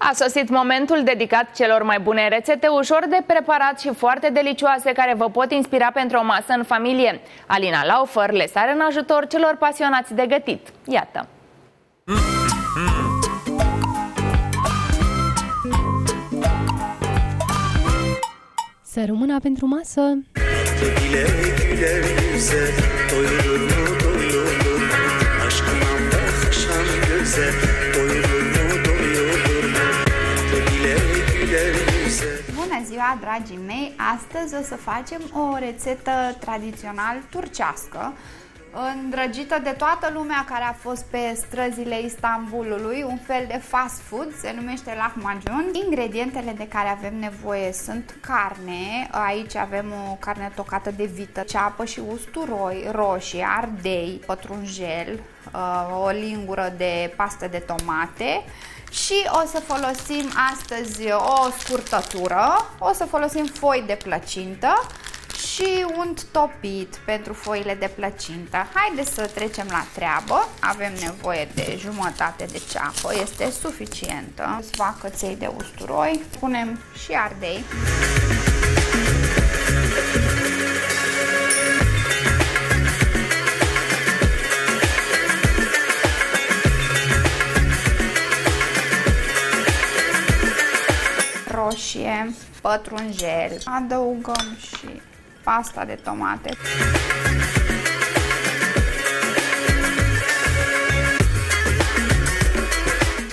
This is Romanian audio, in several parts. A sosit momentul dedicat celor mai bune rețete ușor de preparat și foarte delicioase care vă pot inspira pentru o masă în familie. Alina Laufer le sare în ajutor celor pasionați de gătit. Iată! Sără mâna pentru masă! Bună ziua, dragii mei! Astăzi o să facem o rețetă tradițional turcească, îndrăgită de toată lumea, care a fost pe străzile Istanbulului, un fel de fast food, se numește lahmacun. Ingredientele de care avem nevoie sunt carne, aici avem o carne tocată de vită, ceapă și usturoi, roșii, ardei, pătrunjel, o lingură de pastă de tomate și o să folosim astăzi o scurtătură, o să folosim foi de plăcintă și unt topit pentru foile de plăcintă. Haideți să trecem la treabă. Avem nevoie de jumătate de ceapă, este suficientă. Îți fac căței de usturoi, punem și ardei. Roșie, pătrunjel, adăugăm și pasta de tomate.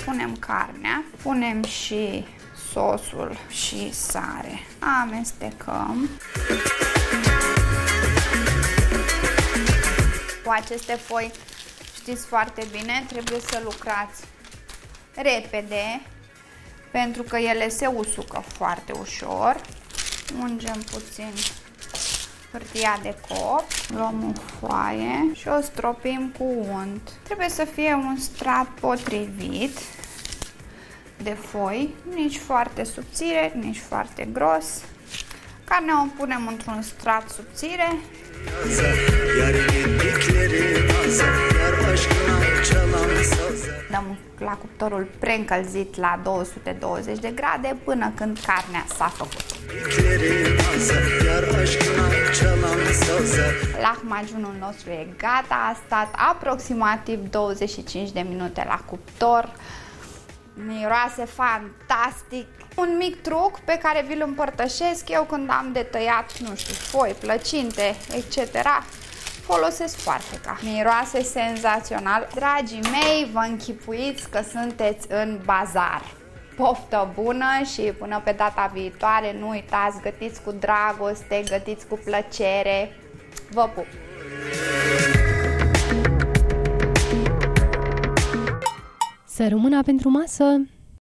Punem carnea, punem și sosul și sare. Amestecăm. Cu aceste foi, știți foarte bine, trebuie să lucrați repede, pentru că ele se usucă foarte ușor. Ungem puțin hârtia de copt, luăm o foaie și o stropim cu unt. Trebuie să fie un strat potrivit de foi, nici foarte subțire, nici foarte gros. Carnea o punem într-un strat subțire. Dăm la cuptorul preîncălzit la 220 de grade până când carnea s-a făcut. Lahmacunul nostru e gata, a stat aproximativ 25 de minute la cuptor. Miroase fantastic! Un mic truc pe care vi-l împărtășesc eu când am de tăiat, nu știu, foi, plăcinte, etc. Folosesc foarfeca. Miroase senzațional! Dragii mei, vă închipuiți că sunteți în bazar! Poftă bună și până pe data viitoare, nu uitați, gătiți cu dragoste, gătiți cu plăcere! Vă pup! Sără mâna pentru masă!